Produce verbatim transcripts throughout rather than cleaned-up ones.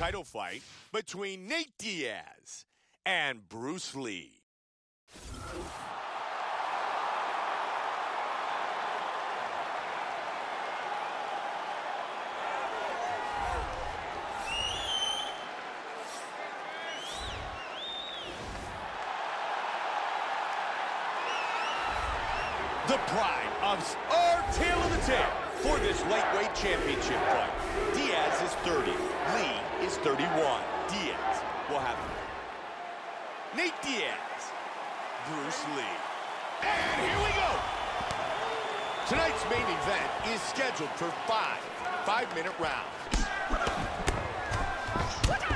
title fight between Nate Diaz and Bruce Lee. The pride of our tail of the tape for this lightweight championship fight. Diaz is thirty, Lee is thirty-one. Diaz will have it. Nate Diaz, Bruce Lee. And here we go. Tonight's main event is scheduled for five five-minute rounds.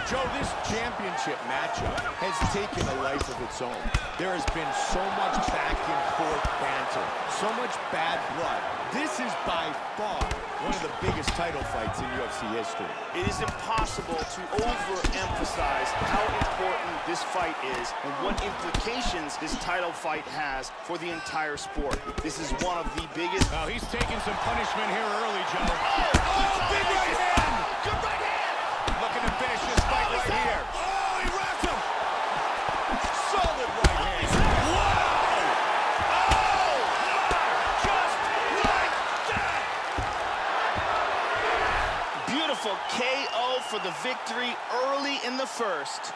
Joe, this championship matchup has taken a life of its own. There has been so much back and forth banter, so much bad blood. This is by far one of the biggest title fights in U F C history. It is impossible to overemphasize how important this fight is and what implications this title fight has for the entire sport. This is one of the biggest. Oh, he's taking some punishment here early, Joe. Oh, oh big right hand! Good right hand! Looking to finish this fight right here. Oh, he wraps him. Solid right hand. Wow! Oh, just like that. Beautiful K O for the victory early in the first.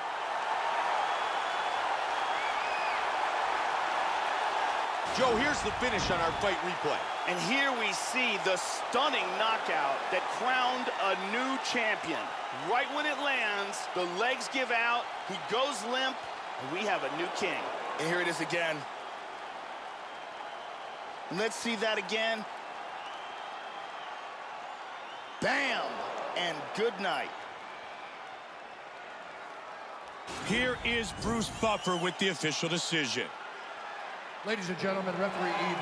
Joe, here's the finish on our fight replay. And here we see the stunning knockout that crowned a new champion. Right when it lands, the legs give out, he goes limp, and we have a new king. And here it is again. Let's see that again. Bam! And good night. Here is Bruce Buffer with the official decision. Ladies and gentlemen, referee Eve.